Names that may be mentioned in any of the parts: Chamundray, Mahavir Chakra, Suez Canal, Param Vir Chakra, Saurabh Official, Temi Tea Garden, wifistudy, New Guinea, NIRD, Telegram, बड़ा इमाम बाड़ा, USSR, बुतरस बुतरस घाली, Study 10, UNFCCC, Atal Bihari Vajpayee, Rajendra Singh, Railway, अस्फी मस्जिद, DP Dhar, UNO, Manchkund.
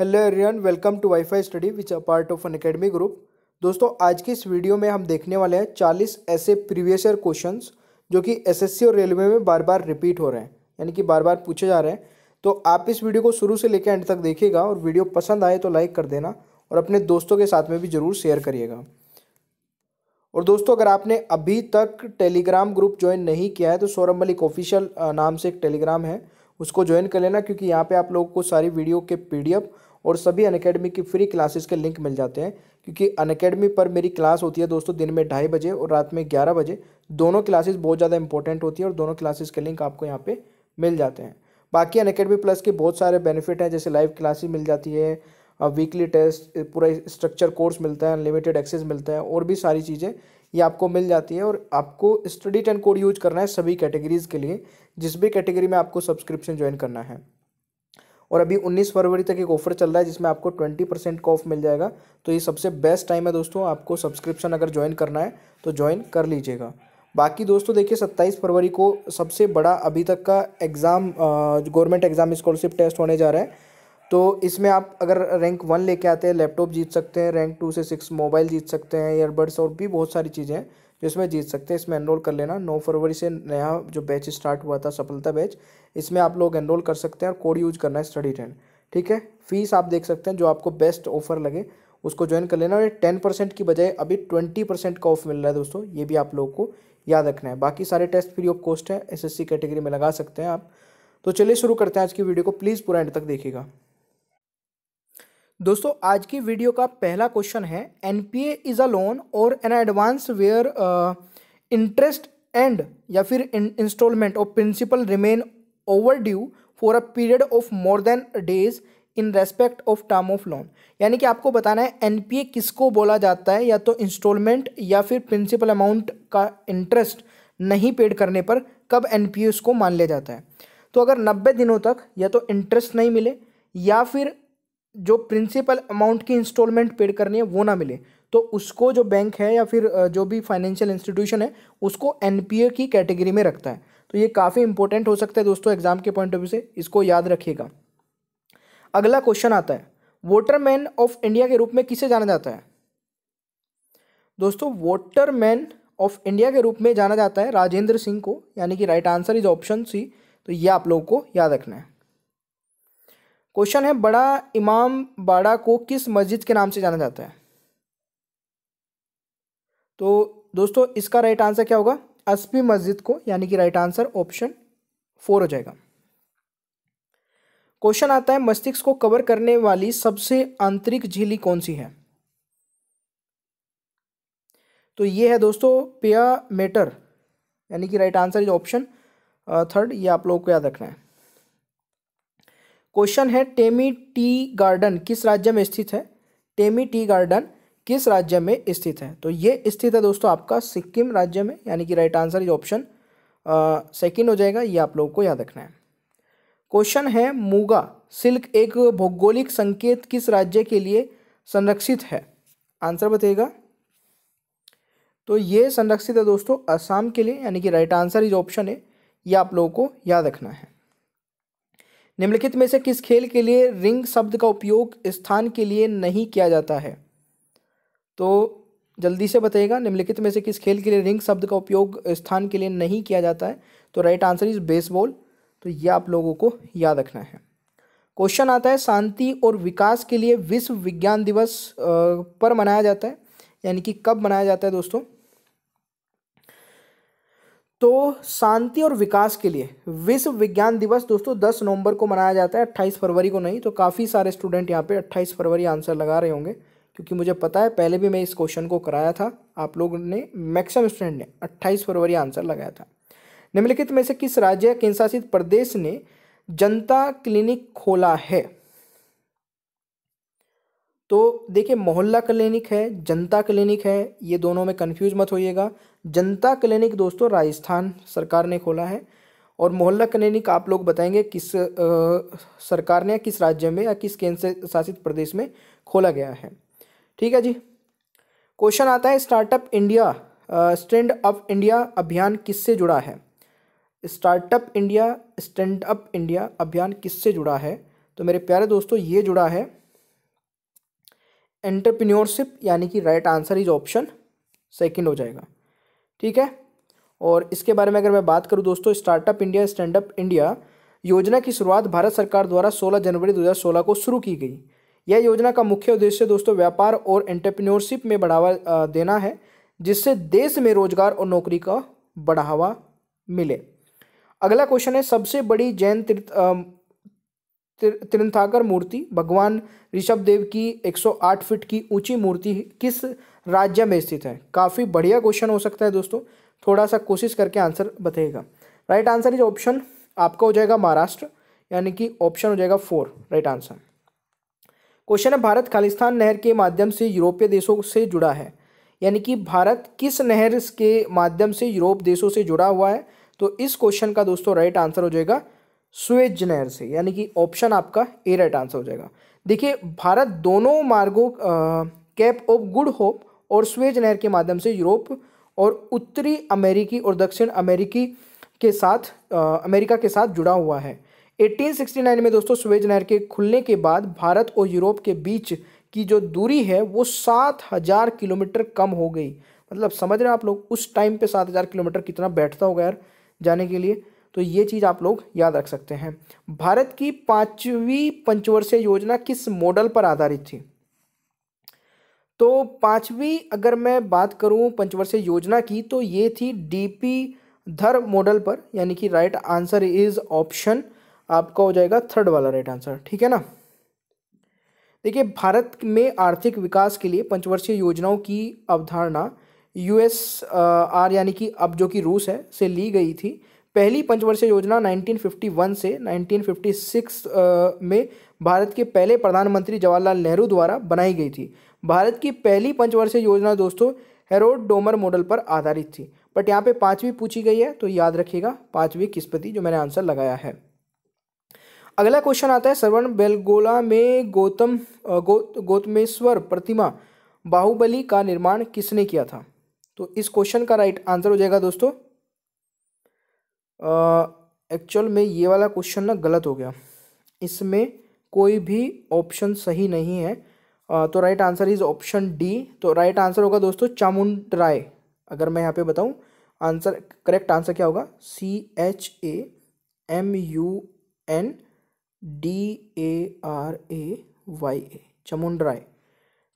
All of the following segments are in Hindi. Hello everyone, welcome to wifi study which a part of N academy group. दोस्तों, आज की इस वीडियो में हम देखने वाले हैं 40 ऐसे प्रीवियस ईयर क्वेश्चंस जो कि एसएससी और रेलवे में बार बार रिपीट हो रहे हैं, यानी कि बार बार पूछे जा रहे हैं। तो आप इस वीडियो को शुरू से लेकर एंड तक देखिएगा और वीडियो पसंद आए तो लाइक कर देना और अपने दोस्तों के साथ में भी ज़रूर शेयर करिएगा। और दोस्तों, अगर आपने अभी तक टेलीग्राम ग्रुप ज्वाइन नहीं किया है तो सौरभ ऑफिशियल नाम से एक टेलीग्राम है, उसको ज्वाइन कर लेना, क्योंकि यहाँ पे आप लोगों को सारी वीडियो के पीडीएफ और सभी अनअकैडमी की फ्री क्लासेस के लिंक मिल जाते हैं। क्योंकि अनअकैडमी पर मेरी क्लास होती है दोस्तों दिन में 2:30 बजे और रात में 11 बजे, दोनों क्लासेस बहुत ज़्यादा इंपॉर्टेंट होती है और दोनों क्लासेस के लिंक आपको यहाँ पे मिल जाते हैं। बाकी अनअकैडमी प्लस के बहुत सारे बेनिफिट हैं, जैसे लाइव क्लासेज मिल जाती है, वीकली टेस्ट, पूरा स्ट्रक्चर कोर्स मिलता है, अनलिमिटेड एक्सेस मिलता है और भी सारी चीज़ें ये आपको मिल जाती है। और आपको स्टडी 10 कोड यूज करना है सभी कैटेगरीज़ के लिए, जिस भी कैटेगरी में आपको सब्सक्रिप्शन ज्वाइन करना है। और अभी 19 फरवरी तक एक ऑफर चल रहा है जिसमें आपको 20% का ऑफ मिल जाएगा, तो ये सबसे बेस्ट टाइम है दोस्तों। आपको सब्सक्रिप्शन अगर ज्वाइन करना है तो ज्वाइन कर लीजिएगा। बाकी दोस्तों देखिए, 27 फरवरी को सबसे बड़ा अभी तक का exam, government exam scholarship test होने जा रहा है। तो इसमें आप अगर रैंक 1 लेके आते हैं लैपटॉप जीत सकते हैं, रैंक 2 से 6 मोबाइल जीत सकते हैं, ईयरबड्स और भी बहुत सारी चीज़ें हैं जो इसमें जीत सकते हैं। इसमें एनरोल कर लेना। 9 फरवरी से नया जो बैच स्टार्ट हुआ था सफलता बैच, इसमें आप लोग एनरोल कर सकते हैं और कोड यूज करना है Study 10, ठीक है। फीस आप देख सकते हैं, जो आपको बेस्ट ऑफर लगे उसको ज्वाइन कर लेना। और 10% की बजाय अभी 20% का ऑफ मिल रहा है दोस्तों, ये भी आप लोगों को याद रखना है। बाकी सारे टेस्ट फ्री ऑफ कॉस्ट है, SSC कैटेगरी में लगा सकते हैं आप। तो चलिए शुरू करते हैं आज की वीडियो को, प्लीज़ पूरा एंड तक देखिएगा। दोस्तों, आज की वीडियो का पहला क्वेश्चन है, NPA इज अ लोन और an advance where interest and या फिर instalment of principal remain overdue for a period of more than days in respect of term of loan. यानी कि आपको बताना है NPA किसको बोला जाता है, या तो इंस्टॉलमेंट या फिर प्रिंसिपल अमाउंट का इंटरेस्ट नहीं पेड करने पर कब NPA उसको मान लिया जाता है। तो अगर 90 दिनों तक या तो इंटरेस्ट नहीं मिले या फिर जो प्रिंसिपल अमाउंट की इंस्टॉलमेंट पेड करनी है वो ना मिले, तो उसको जो बैंक है या फिर जो भी फाइनेंशियल इंस्टीट्यूशन है उसको NPA की कैटेगरी में रखता है। तो ये काफ़ी इंपॉर्टेंट हो सकता है दोस्तों एग्जाम के पॉइंट ऑफ व्यू से, इसको याद रखिएगा। अगला क्वेश्चन आता है, वॉटरमैन ऑफ इंडिया के रूप में किसे जाना जाता है। दोस्तों, वॉटरमैन ऑफ इंडिया के रूप में जाना जाता है राजेंद्र सिंह को, यानी कि right answer is option C. तो ये आप लोगों को याद रखना है। क्वेश्चन है, बड़ा इमाम बाड़ा को किस मस्जिद के नाम से जाना जाता है। तो दोस्तों इसका राइट आंसर क्या होगा, अस्फी मस्जिद को, यानी कि राइट आंसर ऑप्शन 4 हो जाएगा। क्वेश्चन आता है, मस्तिष्क को कवर करने वाली सबसे आंतरिक झिल्ली कौन सी है। तो ये है दोस्तों पिया मेटर, यानी कि राइट आंसर इज ऑप्शन 3। ये आप लोगों को याद रखना है। क्वेश्चन है, टेमी टी गार्डन किस राज्य में स्थित है। टेमी टी गार्डन किस राज्य में स्थित है। तो ये स्थित है दोस्तों आपका सिक्किम राज्य में, यानी कि राइट आंसर इज ऑप्शन 2 हो जाएगा। ये आप लोगों को याद रखना है। क्वेश्चन है, मूगा सिल्क एक भौगोलिक संकेत किस राज्य के लिए संरक्षित है। आंसर बताइएगा। तो ये संरक्षित है दोस्तों असम के लिए, यानी कि right answer is option A। ये आप लोगों को याद रखना है। निम्नलिखित में से किस खेल के लिए रिंग शब्द का उपयोग स्थान के लिए नहीं किया जाता है। तो जल्दी से बताइएगा, निम्नलिखित में से किस खेल के लिए रिंग शब्द का उपयोग स्थान के लिए नहीं किया जाता है। तो राइट आंसर इज बेसबॉल। तो ये आप लोगों को याद रखना है। क्वेश्चन आता है, शांति और विकास के लिए विश्व विज्ञान दिवस पर मनाया जाता है, यानी कि कब मनाया जाता है दोस्तों। तो शांति और विकास के लिए विश्व विज्ञान दिवस दोस्तों 10 नवंबर को मनाया जाता है, 28 फरवरी को नहीं। तो काफ़ी सारे स्टूडेंट यहाँ पे 28 फरवरी आंसर लगा रहे होंगे, क्योंकि मुझे पता है पहले भी मैं इस क्वेश्चन को कराया था, आप लोगों ने मैक्सिमम स्टूडेंट ने 28 फरवरी आंसर लगाया था। निम्नलिखित में से किस राज्य या केंद्रशासित प्रदेश ने जनता क्लिनिक खोला है। तो देखिए, मोहल्ला क्लिनिक है, जनता क्लिनिक है, ये दोनों में कंफ्यूज मत होइएगा। जनता क्लिनिक दोस्तों राजस्थान सरकार ने खोला है, और मोहल्ला क्लिनिक आप लोग बताएंगे किस सरकार ने, किस राज्य में या किस केंद्र शासित प्रदेश में खोला गया है, ठीक है जी। क्वेश्चन आता है, startup India stand up India अभियान किससे जुड़ा है। Startup India stand up India अभियान किससे जुड़ा है। तो मेरे प्यारे दोस्तों, ये जुड़ा है एंटरप्रेन्योरशिप, यानी कि right answer is option second हो जाएगा। ठीक है, और इसके बारे में अगर मैं बात करूं दोस्तों, startup India stand up India योजना की शुरुआत भारत सरकार द्वारा 16 जनवरी 2016 को शुरू की गई। यह योजना का मुख्य उद्देश्य दोस्तों व्यापार और एंटरप्रेन्योरशिप में बढ़ावा देना है, जिससे देश में रोजगार और नौकरी का बढ़ावा मिले। अगला क्वेश्चन है, सबसे बड़ी जैन तीर्थंकर मूर्ति भगवान ऋषभदेव की 108 फीट की ऊंची मूर्ति किस राज्य में स्थित है? काफ़ी बढ़िया क्वेश्चन हो सकता है दोस्तों, थोड़ा सा कोशिश करके आंसर बताइएगा। राइट आंसर इज ऑप्शन आपका हो जाएगा महाराष्ट्र, यानी कि ऑप्शन हो जाएगा 4 राइट आंसर। क्वेश्चन है, भारत खालिस्तान नहर के माध्यम से यूरोपीय देशों से जुड़ा है, यानी कि भारत किस नहर के माध्यम से यूरोप देशों से जुड़ा हुआ है? तो इस क्वेश्चन का दोस्तों राइट आंसर हो जाएगा सुएज नहर से, यानी कि ऑप्शन आपका ए राइट आंसर हो जाएगा। देखिए, भारत दोनों मार्गों कैप ऑफ गुड होप और सुएज नहर के माध्यम से यूरोप और उत्तरी अमेरिकी और दक्षिण अमेरिकी के साथ अमेरिका के साथ जुड़ा हुआ है। 1869 में दोस्तों सुएज नहर के खुलने के बाद भारत और यूरोप के बीच की जो दूरी है वो 7000 किलोमीटर कम हो गई। मतलब समझ रहे हैं आप लोग, उस टाइम पे 7000 किलोमीटर कितना बैठता होगा यार जाने के लिए, तो ये चीज़ आप लोग याद रख सकते हैं। भारत की 5वीं पंचवर्षीय योजना किस मॉडल पर आधारित थी? तो 5वीं अगर मैं बात करूं पंचवर्षीय योजना की, तो ये थी डीपी धर मॉडल पर, यानी कि राइट आंसर इज ऑप्शन आपका हो जाएगा 3rd वाला राइट आंसर। ठीक है ना, देखिए, भारत में आर्थिक विकास के लिए पंचवर्षीय योजनाओं की अवधारणा USSR, यानी कि अब जो कि रूस है, से ली गई थी। पहली पंचवर्षीय योजना 1951 से 1956 में भारत के पहले प्रधानमंत्री जवाहरलाल नेहरू द्वारा बनाई गई थी। भारत की पहली पंचवर्षीय योजना दोस्तों हेरोड डोमर मॉडल पर आधारित थी, बट यहाँ पे 5वीं पूछी गई है, तो याद रखिएगा 5वीं किस्पति जो मैंने आंसर लगाया है। अगला क्वेश्चन आता है, श्रवण बेलगोला में गौतमेश्वर प्रतिमा बाहुबली का निर्माण किसने किया था? तो इस क्वेश्चन का राइट आंसर हो जाएगा दोस्तों, एक्चुअल में ये वाला क्वेश्चन ना गलत हो गया, इसमें कोई भी ऑप्शन सही नहीं है, तो right answer is option D. तो राइट आंसर होगा दोस्तों चामुंडराय। अगर मैं यहाँ पे बताऊं आंसर, करेक्ट आंसर क्या होगा, CHAMUNDRAY चामुंडराय।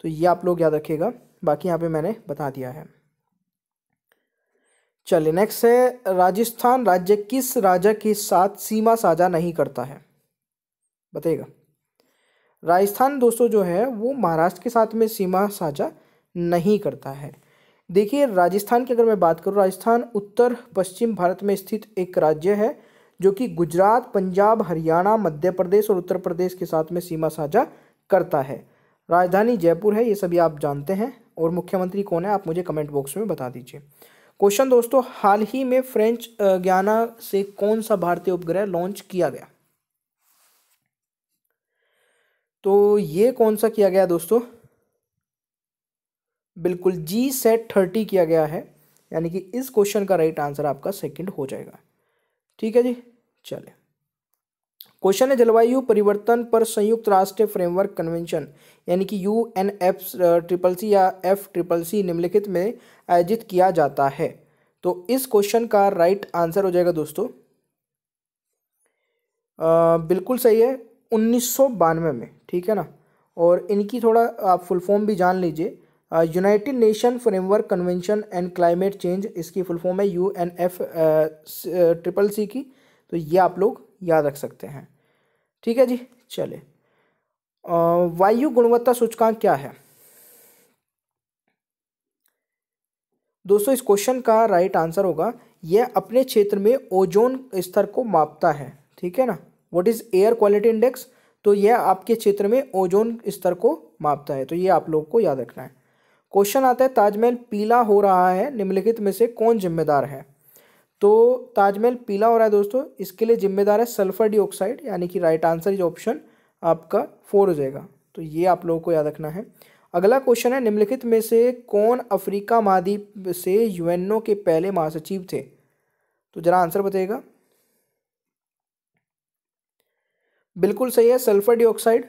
तो ये आप लोग याद रखिएगा, बाकी यहाँ पे मैंने बता दिया है। चलिए नेक्स्ट है, राजस्थान राज्य किस राज्य के साथ सीमा साझा नहीं करता है? बताइएगा। राजस्थान दोस्तों जो है वो महाराष्ट्र के साथ में सीमा साझा नहीं करता है। देखिए, राजस्थान की अगर मैं बात करूँ, राजस्थान उत्तर पश्चिम भारत में स्थित एक राज्य है जो कि गुजरात, पंजाब, हरियाणा, मध्य प्रदेश और उत्तर प्रदेश के साथ में सीमा साझा करता है। राजधानी जयपुर है, ये सभी आप जानते हैं, और मुख्यमंत्री कौन है आप मुझे कमेंट बॉक्स में बता दीजिए। क्वेश्चन दोस्तों, हाल ही में फ्रेंच गयाना से कौन सा भारतीय उपग्रह लॉन्च किया गया? तो ये कौन सा किया गया दोस्तों, बिल्कुल GSAT-30 किया गया है, यानी कि इस क्वेश्चन का राइट आंसर आपका 2nd हो जाएगा। ठीक है जी, चलिए क्वेश्चन है, जलवायु परिवर्तन पर संयुक्त राष्ट्र फ्रेमवर्क कन्वेंशन, यानी कि UNFCCC या FCCC निम्नलिखित में आयोजित किया जाता है। तो इस क्वेश्चन का राइट आंसर हो जाएगा दोस्तों, बिल्कुल सही है, 1992 में। ठीक है ना, और इनकी थोड़ा आप फुल फॉर्म भी जान लीजिए, United nation framework convention and climate change, इसकी फुल फॉर्म है UNFCCC की, तो ये आप लोग याद रख सकते हैं। ठीक है जी, चले वायु गुणवत्ता सूचकांक क्या है दोस्तों? इस क्वेश्चन का राइट आंसर होगा, यह अपने क्षेत्र में ओजोन स्तर को मापता है। ठीक है ना, what is air quality index, तो यह आपके क्षेत्र में ओजोन स्तर को मापता है, तो ये आप लोग को याद रखना है। क्वेश्चन आता है, ताजमहल पीला हो रहा है, निम्नलिखित में से कौन जिम्मेदार है? तो ताजमहल पीला हो रहा है दोस्तों, इसके लिए जिम्मेदार है सल्फर डाइऑक्साइड, यानी कि राइट आंसर इज ऑप्शन आपका 4 हो जाएगा, तो ये आप लोगों को याद रखना है। अगला क्वेश्चन है, निम्नलिखित में से कौन अफ्रीका महाद्वीप से UNO के पहले महासचिव थे? तो जरा आंसर बताइएगा। बिल्कुल सही है सल्फर डाइऑक्साइड।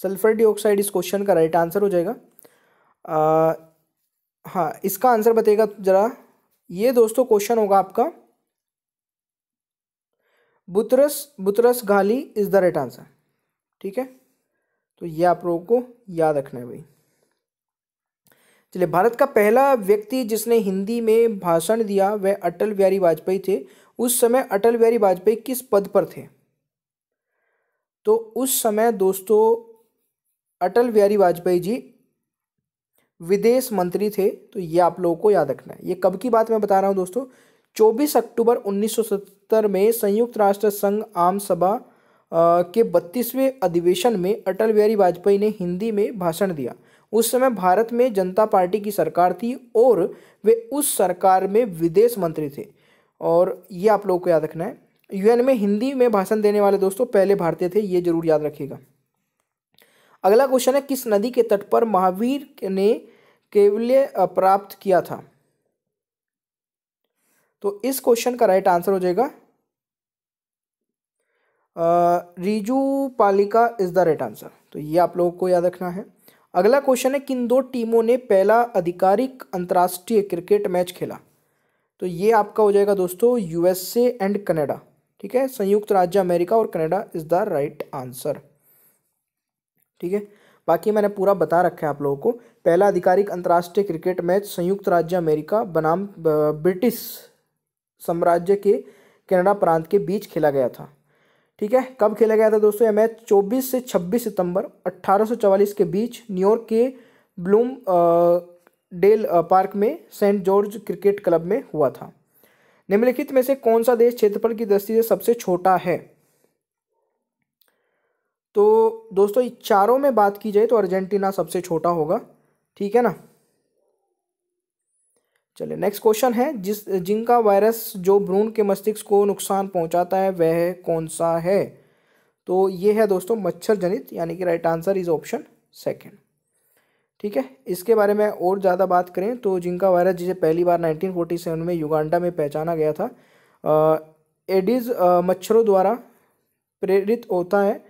सल्फर डाइऑक्साइड इस क्वेश्चन का राइट आंसर हो जाएगा। हाँ, इसका आंसर बताइएगा जरा। ये दोस्तों क्वेश्चन होगा आपका बुतरस बुतरस घाली is the right answer. ठीक है, तो ये आप लोगों को याद रखना है भाई। चलिए, भारत का पहला व्यक्ति जिसने हिंदी में भाषण दिया वह अटल बिहारी वाजपेयी थे। उस समय अटल बिहारी वाजपेयी किस पद पर थे? तो उस समय दोस्तों अटल बिहारी वाजपेयी जी विदेश मंत्री थे। तो ये आप लोगों को याद रखना है। ये कब की बात मैं बता रहा हूँ दोस्तों? 24 अक्टूबर 1970 में संयुक्त राष्ट्र संघ आम सभा के 32वें अधिवेशन में अटल बिहारी वाजपेयी ने हिंदी में भाषण दिया। उस समय भारत में जनता पार्टी की सरकार थी और वे उस सरकार में विदेश मंत्री थे। और ये आप लोगों को याद रखना है। यूएन में हिंदी में भाषण देने वाले दोस्तों पहले भारतीय थे, ये जरूर याद रखिएगा। अगला क्वेश्चन है, किस नदी के तट पर महावीर ने कैवल्य प्राप्त किया था? तो इस क्वेश्चन का राइट आंसर हो जाएगा Rijupalika is the right answer. तो ये आप लोगों को याद रखना है। अगला क्वेश्चन है, किन दो टीमों ने पहला आधिकारिक अंतर्राष्ट्रीय क्रिकेट मैच खेला? तो ये आपका हो जाएगा दोस्तों यूएसए एंड कनाडा। ठीक है, संयुक्त राज्य अमेरिका और Canada is the right answer. ठीक है, बाकी मैंने पूरा बता रखा है आप लोगों को। पहला आधिकारिक अंतर्राष्ट्रीय क्रिकेट मैच संयुक्त राज्य अमेरिका बनाम ब्रिटिश साम्राज्य के कनाडा प्रांत के बीच खेला गया था। ठीक है, कब खेला गया था दोस्तों यह मैच? 24 से 26 सितंबर 1844 के बीच न्यूयॉर्क के ब्लूम डेल पार्क में सेंट जॉर्ज क्रिकेट क्लब में हुआ था। निम्नलिखित में से कौन सा देश क्षेत्रफल की दृष्टि से सबसे छोटा है? तो दोस्तों चारों में बात की जाए तो अर्जेंटीना सबसे छोटा होगा। ठीक है ना। चलिए, नेक्स्ट क्वेश्चन है, जिनका वायरस जो भ्रूण के मस्तिष्क को नुकसान पहुंचाता है वह कौन सा है? तो ये है दोस्तों मच्छर जनित, यानी कि right answer is option second. ठीक है, इसके बारे में और ज़्यादा बात करें तो जिनका वायरस, जिसे पहली बार 1947 में युगांडा में पहचाना गया था, एडिस मच्छरों द्वारा प्रेरित होता है।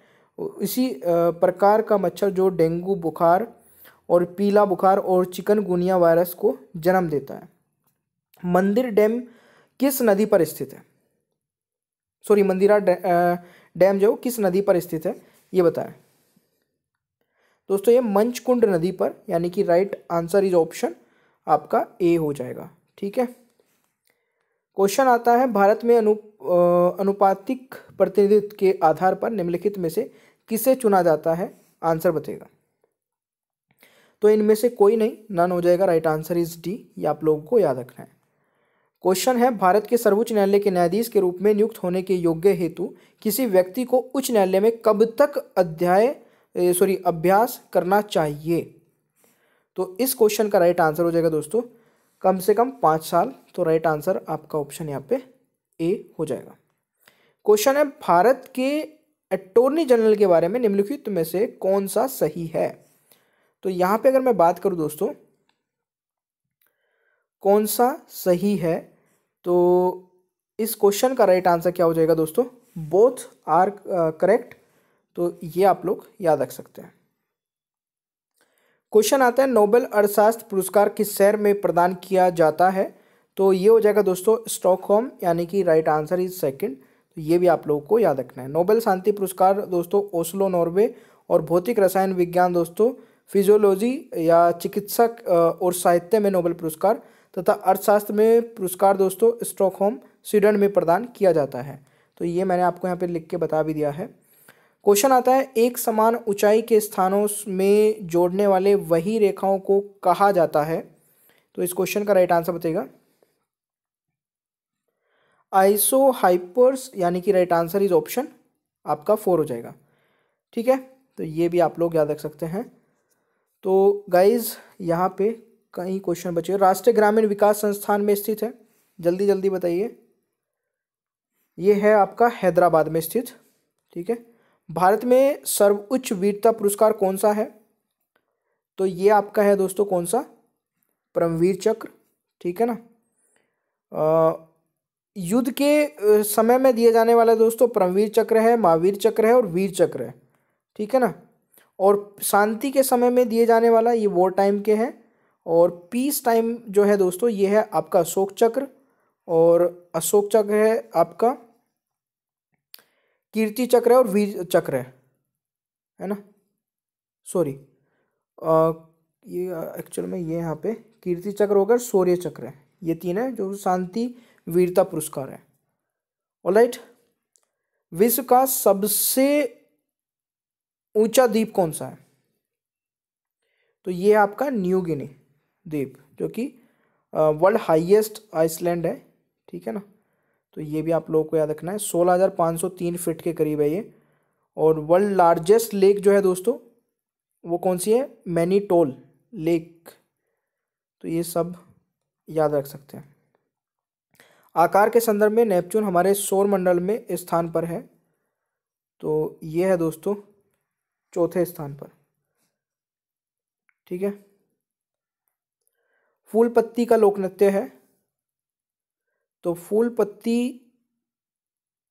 इसी प्रकार का मच्छर जो डेंगू बुखार और पीला बुखार और चिकनगुनिया वायरस को जन्म देता है। मंदिर डैम किस नदी पर स्थित है? सॉरी, मंदिरा डैम जो किस नदी पर स्थित है ये बताएं दोस्तों। ये मंचकुंड नदी पर, यानी कि राइट आंसर इज ऑप्शन आपका ए हो जाएगा। ठीक है, क्वेश्चन आता है, भारत में अनुपातिक प्रतिनिधित्व के आधार पर निम्नलिखित में से किसे चुना जाता है? आंसर बताइएगा। तो इनमें से कोई नहीं, नन हो जाएगा। राइट आंसर इज डी, ये आप लोगों को याद रखना है। क्वेश्चन है, भारत के सर्वोच्च न्यायालय के न्यायाधीश के रूप में नियुक्त होने के योग्य हेतु किसी व्यक्ति को उच्च न्यायालय में कब तक अभ्यास करना चाहिए? तो इस क्वेश्चन का राइट आंसर हो जाएगा दोस्तों कम से कम 5 साल। तो राइट आंसर आपका ऑप्शन यहाँ पे ए हो जाएगा। क्वेश्चन है, भारत के अटॉर्नी जनरल के बारे में निम्नलिखित में से कौन सा सही है? तो यहाँ पे अगर मैं बात करूँ दोस्तों कौन सा सही है, तो इस क्वेश्चन का राइट आंसर क्या हो जाएगा दोस्तों? Both are correct. तो ये आप लोग याद रख सकते हैं। क्वेश्चन आता है, नोबेल अर्थशास्त्र पुरस्कार किस शहर में प्रदान किया जाता है? तो ये हो जाएगा दोस्तों स्टॉकहोम, यानी कि राइट आंसर इज सेकंड। तो ये भी आप लोगों को याद रखना है। नोबेल शांति पुरस्कार दोस्तों ओस्लो नॉर्वे और भौतिक रसायन विज्ञान दोस्तों फिजियोलॉजी या चिकित्सक और साहित्य में नोबेल पुरस्कार तथा अर्थशास्त्र में पुरस्कार दोस्तों स्टॉकहोम स्वीडन में प्रदान किया जाता है। तो ये मैंने आपको यहाँ पे लिख के बता भी दिया है। क्वेश्चन आता है, एक समान ऊंचाई के स्थानों में जोड़ने वाले वही रेखाओं को कहा जाता है? तो इस क्वेश्चन का राइट आंसर बताइएगा आइसोहाइपर्स, यानी कि राइट आंसर इज ऑप्शन आपका 4 हो जाएगा। ठीक है, तो ये भी आप लोग याद रख सकते हैं। तो गाइज यहाँ पे कई क्वेश्चन बचे। राष्ट्रीय ग्रामीण विकास संस्थान में स्थित है, जल्दी जल्दी बताइए। ये है आपका हैदराबाद में स्थित। ठीक है, भारत में सर्वोच्च वीरता पुरस्कार कौन सा है? तो ये आपका है दोस्तों कौन सा? परमवीर चक्र। ठीक है ना। युद्ध के समय में दिए जाने वाला दोस्तों परमवीर चक्र है, महावीर चक्र है और वीर चक्र है। ठीक है ना। और शांति के समय में दिए जाने वाला ये वॉर टाइम के हैं। और पीस टाइम जो है दोस्तों ये है आपका अशोक चक्र, और अशोक चक्र है आपका कीर्ति चक्र है और वीर चक्र है ना, सॉरी ये एक्चुअल में ये यहाँ पे कीर्ति चक्र होकर शौर्य चक्र है, ये तीन है जो शांति वीरता पुरस्कार है। ऑलराइट, विश्व का सबसे ऊंचा द्वीप कौन सा है? तो ये आपका न्यू गिनी द्वीप जो कि वर्ल्ड हाईएस्ट आइसलैंड है, ठीक है ना, तो ये भी आप लोगों को याद रखना है। 16,503 फीट के करीब है ये। और वर्ल्ड लार्जेस्ट लेक जो है दोस्तों वो कौन सी है? मैनीटोल लेक। तो ये सब याद रख सकते हैं। आकार के संदर्भ में नेपच्यून हमारे सौर मंडल में स्थान पर है, तो ये है दोस्तों चौथे स्थान पर, ठीक है। फूलपत्ती का लोकनृत्य है, तो Phoolpatti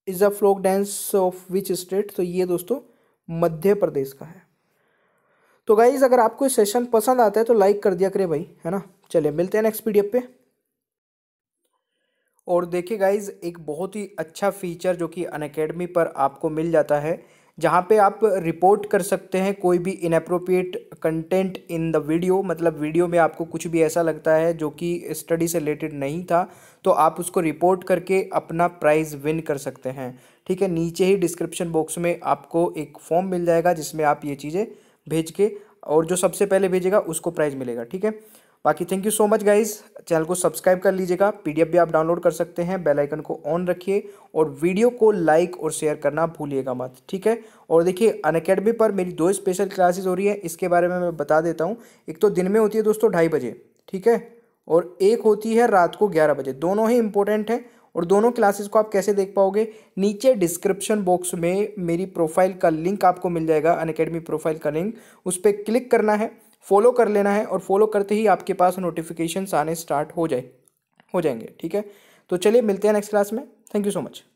is a folk dance of which state? तो ये दोस्तों मध्य प्रदेश का है। तो गाइज अगर आपको इस सेशन पसंद आता है तो लाइक कर दिया करें भाई, है ना। चलिए मिलते हैं नेक्स्ट पीडीएफ पे। और देखिए गाइज एक बहुत ही अच्छा फीचर जो कि अनअकैडमी पर आपको मिल जाता है, जहाँ पे आप रिपोर्ट कर सकते हैं कोई भी inappropriate content in the video, मतलब वीडियो में आपको कुछ भी ऐसा लगता है जो कि स्टडी से रिलेटेड नहीं था तो आप उसको रिपोर्ट करके अपना प्राइज़ विन कर सकते हैं, ठीक है। नीचे ही डिस्क्रिप्शन बॉक्स में आपको एक फॉर्म मिल जाएगा जिसमें आप ये चीज़ें भेज के, और जो सबसे पहले भेजेगा उसको प्राइज़ मिलेगा, ठीक है। बाकी thank you so much guys, channel को सब्सक्राइब कर लीजिएगा, पीडीएफ भी आप डाउनलोड कर सकते हैं, बेल आइकन को ऑन रखिए और वीडियो को लाइक और शेयर करना भूलिएगा मत, ठीक है। और देखिए अनअकैडमी पर मेरी 2 स्पेशल क्लासेस हो रही है, इसके बारे में मैं बता देता हूँ। एक तो दिन में होती है दोस्तों 2:30 बजे, ठीक है, और एक होती है रात को 11 बजे। दोनों ही इंपॉर्टेंट है, और दोनों क्लासेस को आप कैसे देख पाओगे? नीचे डिस्क्रिप्शन बॉक्स में मेरी प्रोफाइल का लिंक आपको मिल जाएगा, अनअकैडमी प्रोफाइल का लिंक, उस पर क्लिक करना है, फॉलो कर लेना है, और फॉलो करते ही आपके पास नोटिफिकेशंस आने स्टार्ट हो जाएंगे, ठीक है। तो चलिए मिलते हैं नेक्स्ट क्लास में, थैंक यू सो मच।